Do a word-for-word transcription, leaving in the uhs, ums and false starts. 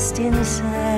lost inside.